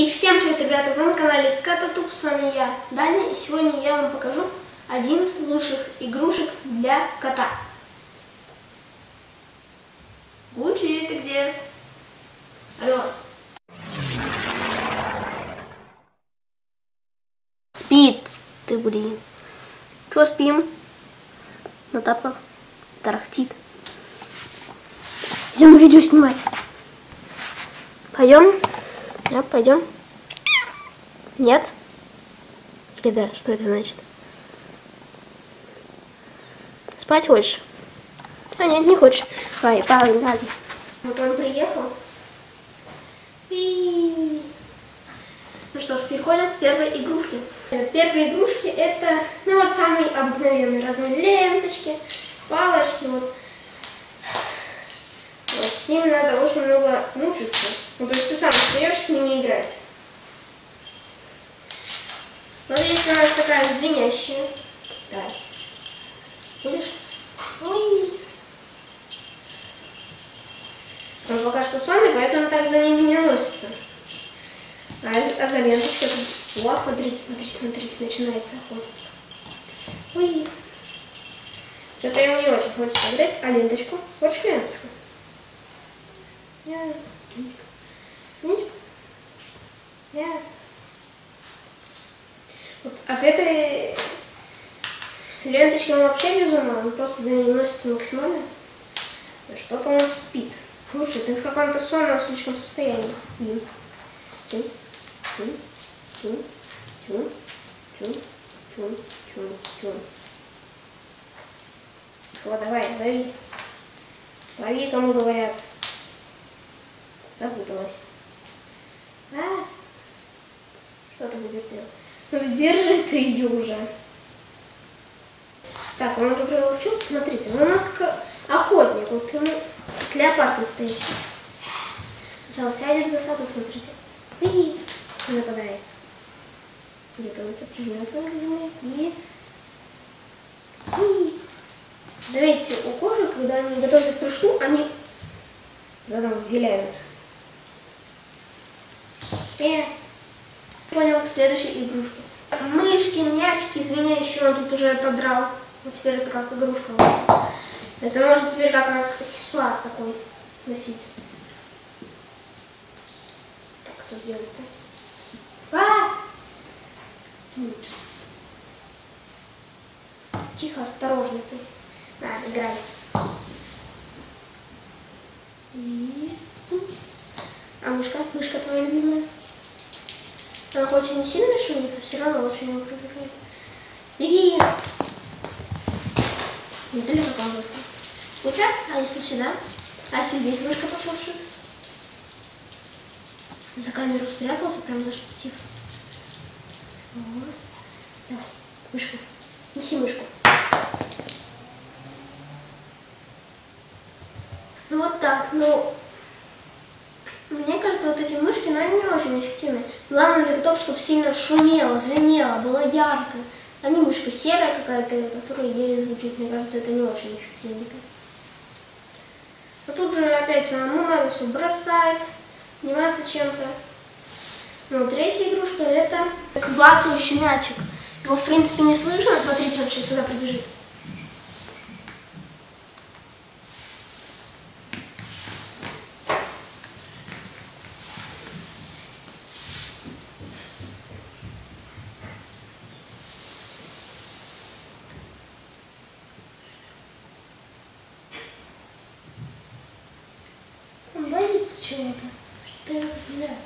И всем привет, ребята! Вы на канале KOTOtube, с вами я, Даня, и сегодня я вам покажу 11 лучших игрушек для кота. Гуччи, ты где? Алло. Спит ты, блин. Чё спим? На тапках тарахтит. Идем видео снимать. Пойдем. Да, пойдем. Нет? Или да, что это значит? Спать хочешь? А нет, не хочешь. Давай, погнали. Вот он приехал. И... Ну что ж, переходим к первой игрушке. Первые игрушки это, ну вот самые обыкновенные. Разные ленточки, палочки. Вот. С ними надо очень много мучиться. Ну, то есть ты сам встаешь с ними играть. Вот здесь у нас такая звенящая. Да. Видишь? Ой. Он пока что сонный, поэтому так за ними не носится. А за ленточкой... О, смотрите, смотрите, смотрите, начинается охота. Ой. Что-то ему не очень хочется играть. А ленточку? Хочешь ленточку? Я... Ничего. Yeah. Вот от этой ленточки он вообще без ума, он просто за ней носится максимально. Что-то он спит. Лучше, ты в каком-то сонном слишком состоянии. Вот, давай, лови. Лови, кому говорят. Запуталась. А? Что ты будешь делать? Ну, держи ты ее уже. Так, он уже приловчился. Смотрите, он у нас как охотник. Вот ему как леопард настоящий. Сначала сядет в засаду, смотрите. И нападает. Готовится, прижмется к земле. И... Заметьте, у кожи, когда они готовятся к прыжку, они задом виляют. Понял, к следующей игрушке. Мышки, мячики, звенящие, он тут уже отодрал. Вот теперь это как игрушка. Это можно теперь как аксессуар такой носить. Так, что сделать-то? Тихо, осторожно ты. Да, играй. И... А мышка? Мышка твоя любимая? Она хоть и не сильно шумит, но все равно очень его привлекает. Беги! Недалеко пожалуйста. Ну что? А если сюда? А если здесь мышка пошуршит? За камеру спрятался, прям даже тихо. Вот. Давай, мышка. Неси мышку. Ну вот так, ну... Мне кажется, вот эти мышки, наверное, не очень эффективны. Главное для котов, чтобы сильно шумело, звенело, было ярко. А не мышка серая какая-то, которая еле звучит. Мне кажется, это не очень эффективненько. А тут же опять самому надо все бросать, заниматься чем-то. Ну, третья игрушка это квакающий мячик. Его, в принципе, не слышно. Смотрите, он сейчас сюда прибежит. Чего-то, что-то его забирает.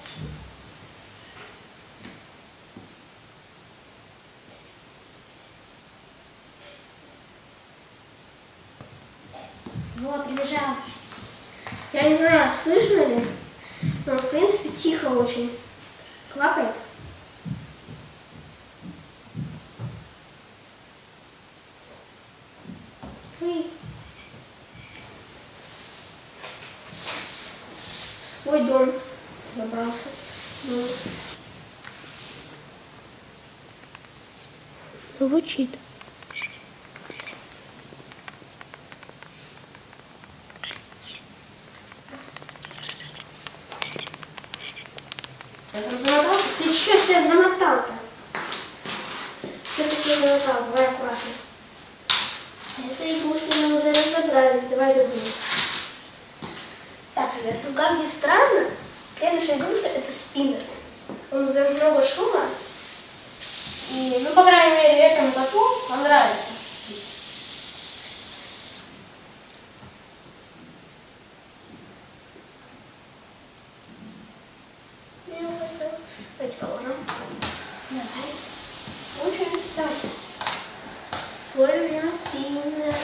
Вот, прибежал. Я не знаю, слышно ли, но в принципе тихо очень. Квакает. Свой дом забрался. Звучит. Еще себя замотал-то. Что ты себя замотал? Давай аккуратно. Это игрушки мы уже разобрались. Давай другую. Так, ребят, ну как ни странно, следующая игрушка — это спиннер. Он задает много шума. И, ну, по крайней мере, этому коту понравится. Давайте положим. Давай. Очень интересно. Ловим спиннер.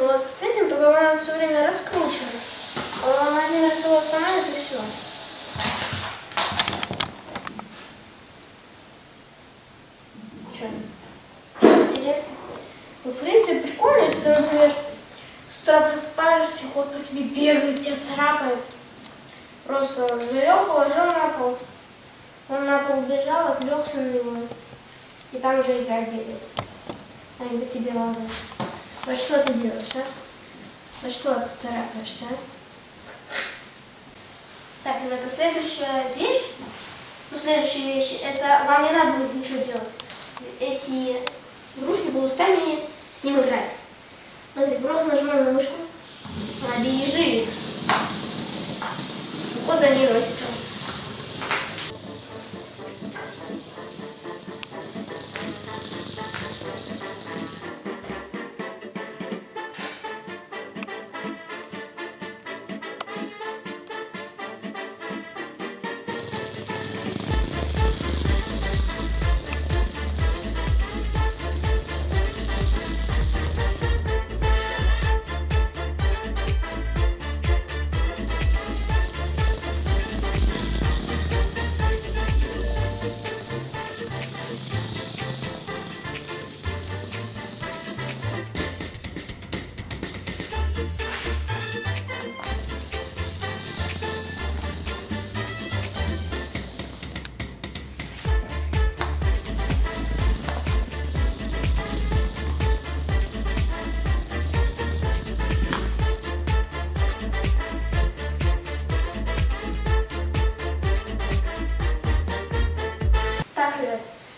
Вот с этим только надо все время раскручивать. Он один раз его остановит и все. Интересно. Ну, в принципе, прикольно, если, например, с утра просыпаешься, кот по тебе бегает, тебя царапает. Просто залег, положил на пол. Он на пол бежал, отлегся на него. И там же игра бегает. А не по тебе лазает. Вот что ты делаешь, а? Вот что ты царапаешься, а? Так, ребята, следующая вещь. Ну, следующая вещь, это вам не надо будет ничего делать. Эти игрушки будут сами с ним играть. Смотри, просто нажимаем на мышку. Она бежит. Кот за ней носится.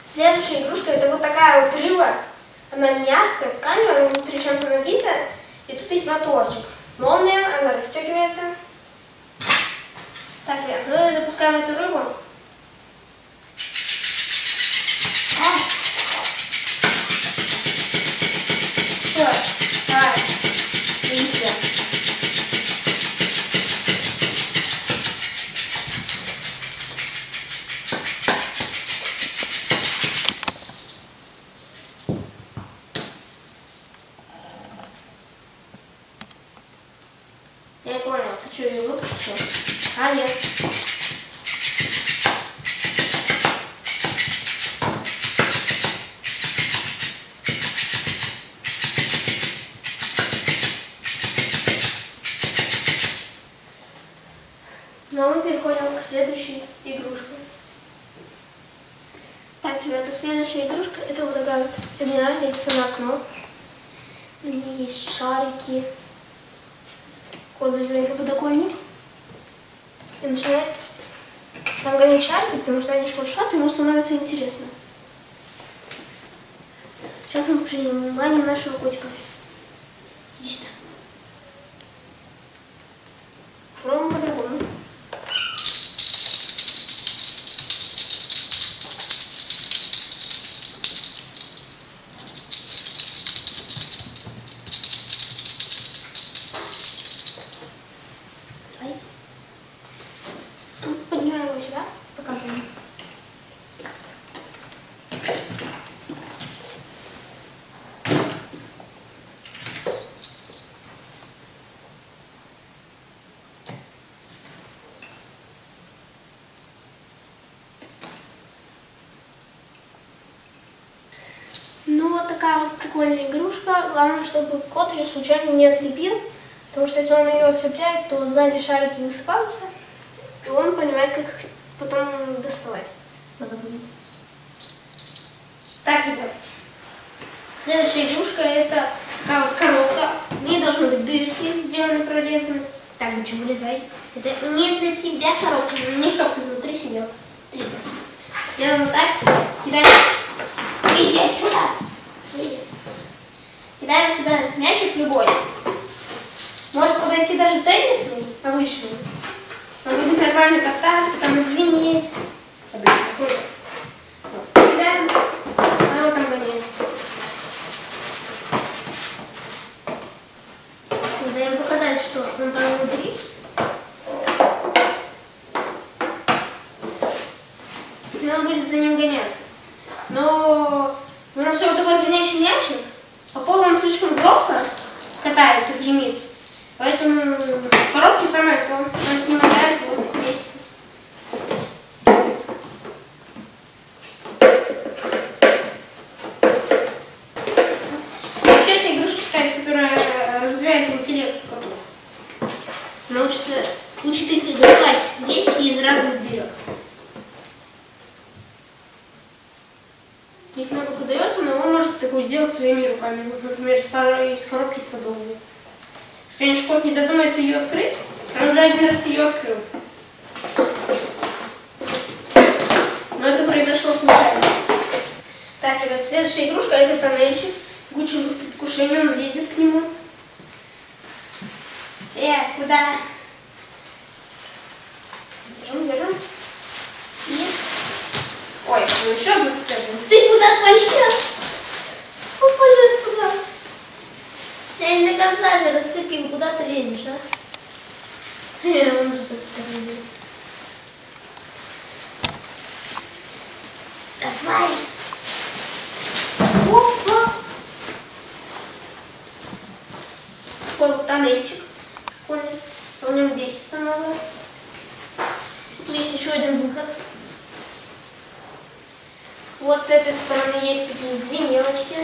Следующая игрушка — это вот такая вот рыба. Она мягкая, ткань, она внутри чем-то набита. И тут есть моторчик. Молния, она расстегивается. Так, ну и запускаем эту рыбу. Все, давай. И все. Я не понял, ты что, ее выключил? А, нет. Ну, а мы переходим к следующей игрушке. Так, ребята, следующая игрушка — это вот такая вот криминальная на окно. У нее есть шарики. Кот залезает на подоконник и начинает там гонять шарики, потому что они шуршат, ему становится интересно. Сейчас мы принимаем внимание нашего котика. Иди сюда. Попробуем по-другому. Вот такая вот прикольная игрушка. Главное, чтобы кот ее случайно не отлепил, потому что если он ее отлепляет, то сзади шарики высыпаются, и он понимает, как их потом доставать надо будет. Так, ребят, следующая игрушка — это такая вот коробка. В ней должны быть дырки, сделаны, прорезаны. Так, Гуччи, вылезай. Это не для тебя коробка, не чтоб ты внутри сидел. 30. Я вот так кидаю. Выйди отсюда. Выйди. Кидаем сюда мячик любой. Может подойти даже теннисный, повышенный. Мы будем нормально кататься, там извинеть. Да, блин, закрой. Вот. Кидаем. А вот там гоняет. Даем показать, что он там внутри. И он будет за ним гоняться. Но у нас вот такой звенящий мячик. По полу он слишком громко катается, гремит. Поэтому в коробке самое то. У нас не хватает вот здесь. Вообще это игрушка считается, которая развивает интеллект котов. Она учит их доставать вещи из разных дырок. Их много подается, но он может такую сделать своими руками. Например, из коробки с подолгой. Конечно, кот не додумается ее открыть, он уже один раз ее открыл. Но это произошло случайно. Так, ребят, следующая игрушка — это тоннельчик. Гуччи уже с предвкушением лезет к нему. Куда? Держим. И... Ой, ну еще одну целую. Ты куда отвалилась? Упадешь туда. Я не до конца же расцепил, куда ты лезешь, а? Он же совсем лез. Давай. Опа. Такой вот тоннельчик. Прикольный. В нем бесится много. Тут есть еще один выход. Вот с этой стороны есть такие звенелочки.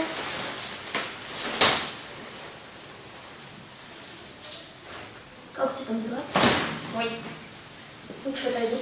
Как тебе там дела? Ой. Лучше отойду.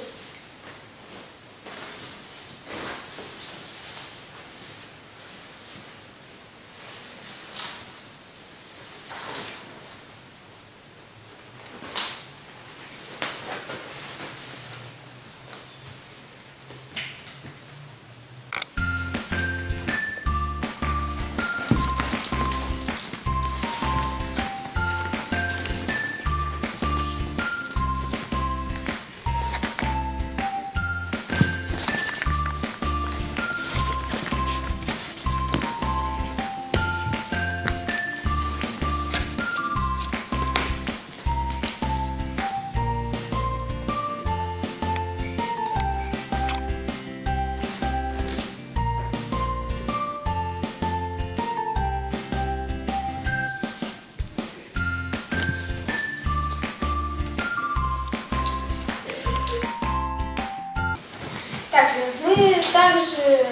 Также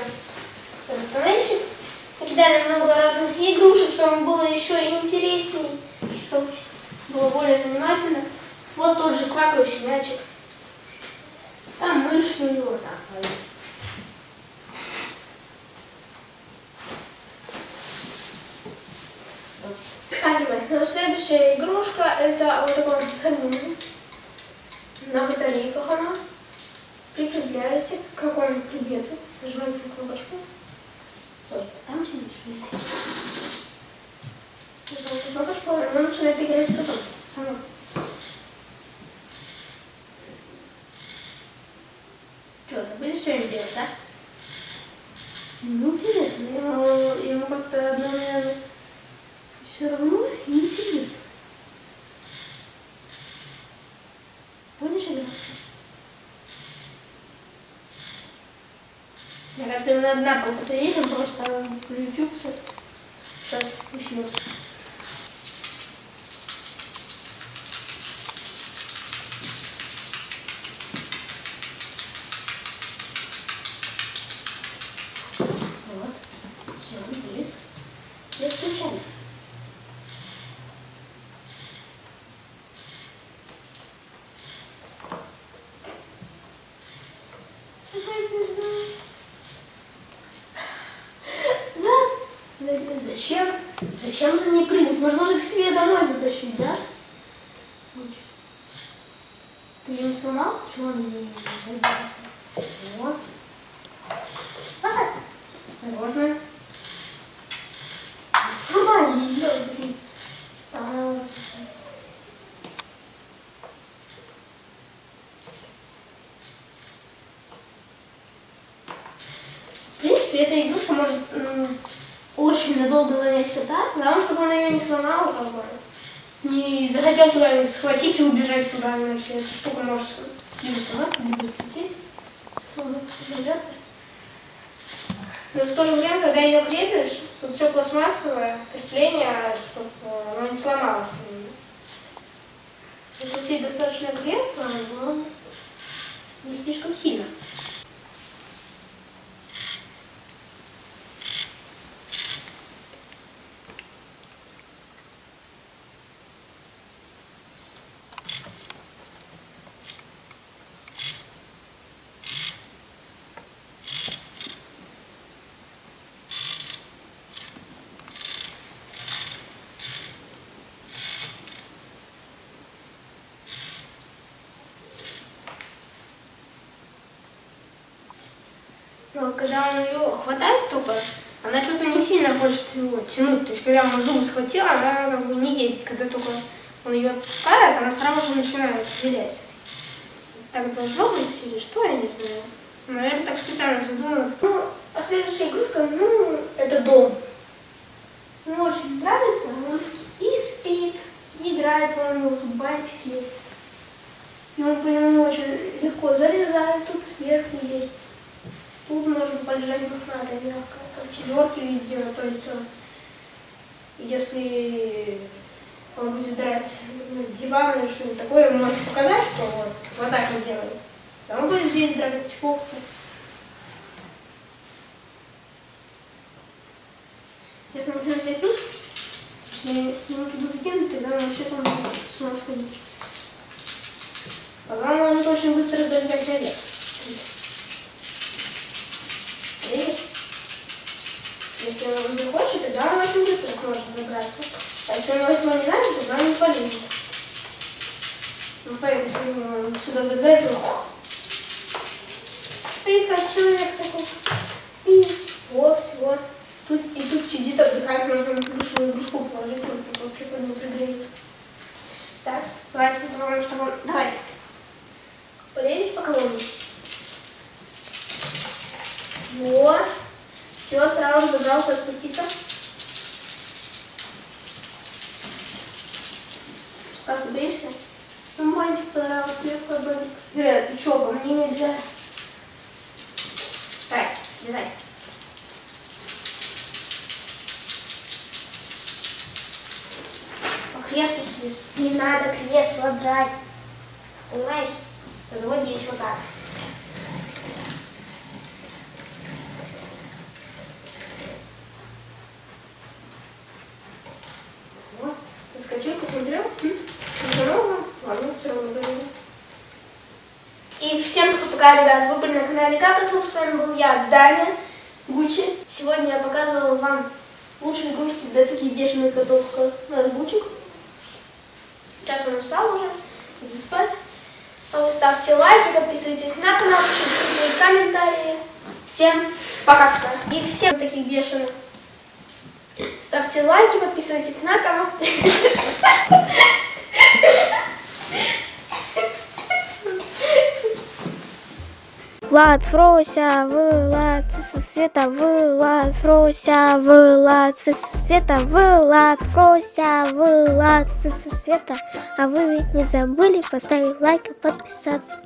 тоннельчик. Кидали много разных игрушек, чтобы было еще интересней, чтобы было более занимательно. Вот тот же квакающий мячик. Там мышь у него так. Так, ребята, следующая игрушка — это вот такой камин. На батарейках она. Прикрепляете к какому-нибудь предмету, нажимаете на кнопочку. Ой, ты там сидишь? Нажимаете на кнопочку, она начинает играть потом, сама. Что, ты будешь что-нибудь делать, да? Ну, интересно. Ему как-то одновременно все равно интересно. Будешь играться? Мне кажется, именно одна полка садить, он просто YouTube все. Сейчас уснет. Вот. Все, есть. Я включаю. Зачем за ней прыгнуть? Можно же к себе домой затащить, да? Ты его сломал? Чего он не разбился? Вот. А, осторожно. Сломай ее, блин. Там. В принципе, эта игрушка может очень надолго занять кота, потому что она ее не сломала, как бы. Не захотел куда-нибудь схватить и убежать туда, иначе эта штука может либо сломаться, либо слететь. Сломаться. Но в то же время, когда ее крепишь, тут все пластмассовое крепление, чтобы оно не сломалось. Крутить достаточно крепко, но не слишком сильно. Когда он ее хватает только, она что-то не сильно хочет его тянуть. То есть, когда он зубы схватила, она как бы не ездит. Когда только он ее отпускает, она сразу же начинает вилять. Так должно быть или что, я не знаю. Наверное, так специально задумывают. Ну, а следующая игрушка, ну, это дом. Мне очень нравится. Он и спит, и играет, вон его тут бантик есть. И он по нему очень легко залезает, тут сверху есть. Тут можно полежать мохнато, мягко, там четверки везде, то есть он, если он будет драть диван или что-нибудь такое, он может показать, что вот так вот делает. Да он будет здесь драть когти. Если нужно взять лук, если его туда закинуть, тогда он вообще там будет с ума сходить. Пока он может очень быстро взять наверх. Если он его захочет, тогда он очень быстро сможет забраться. А если он его не знает, тогда он не полезет. Ну, поэтому он сюда забирает его. Стоит как человек такой. И вот, всего. Тут сидит, отдыхает, можно небольшую игрушку положить, он вообще под ним пригреется. Так, давайте попробуем, чтобы он... Давай. Полезешь по колонне. Вот. Все, сразу забрался спуститься. Спускаться боишься? Ну, бантик понравился, легкий бантик. Ты что, по мне нельзя? Так, слезай. По креслу слез. Не надо кресло брать. Понимаешь? Вот здесь вот так. И всем пока, ребят, вы были на канале KOTOtube, с вами был я, Даня, Гуччи. Сегодня я показывала вам лучшие игрушки для таких бешеных котов, как Гуччик. Сейчас он устал уже, идет спать. А вы ставьте лайки, подписывайтесь на канал, пишите комментарии. Всем пока-пока. И всем таких бешеных. Ставьте лайки, подписывайтесь на канал. Влад, Фрося, Влад, Света, Влад, Фрося, Влад, Света, Влад, Фрося, Влад, Света. А вы ведь не забыли поставить лайк и подписаться.